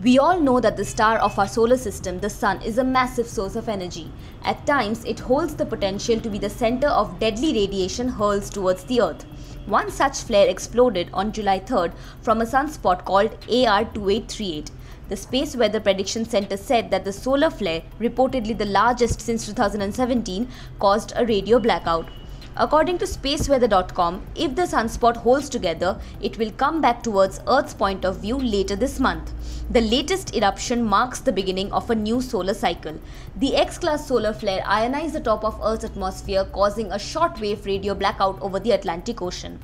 We all know that the star of our solar system, the Sun, is a massive source of energy. At times, it holds the potential to be the center of deadly radiation hurled towards the Earth. One such flare exploded on July 3rd from a sunspot called AR 2838. The Space Weather Prediction Center said that the solar flare, reportedly the largest since 2017, caused a radio blackout. According to spaceweather.com, if the sunspot holds together, it will come back towards Earth's point of view later this month. The latest eruption marks the beginning of a new solar cycle. The X-class solar flare ionized the top of Earth's atmosphere, causing a shortwave radio blackout over the Atlantic Ocean.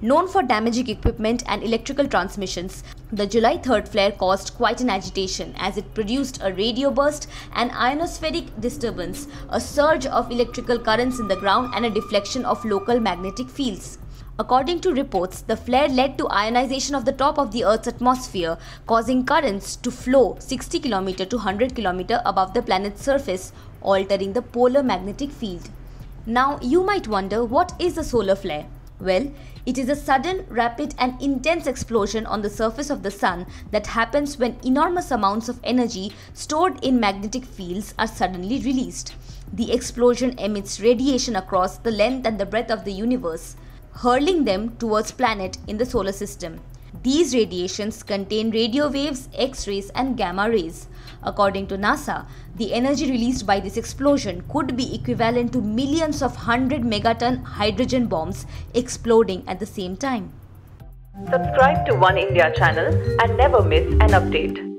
Known for damaging equipment and electrical transmissions, the July 3rd flare caused quite an agitation as it produced a radio burst, an ionospheric disturbance, a surge of electrical currents in the ground, and a deflection of local magnetic fields. According to reports, the flare led to ionization of the top of the Earth's atmosphere, causing currents to flow 60 km to 100 km above the planet's surface, altering the polar magnetic field. Now, you might wonder, what is a solar flare? Well, it is a sudden, rapid and intense explosion on the surface of the Sun that happens when enormous amounts of energy stored in magnetic fields are suddenly released. The explosion emits radiation across the length and the breadth of the universe, hurling them towards planets in the solar system. These radiations contain radio waves, X-rays and gamma rays. According to NASA, the energy released by this explosion could be equivalent to millions of 100 megaton hydrogen bombs exploding at the same time. Subscribe to One India channel and never miss an update.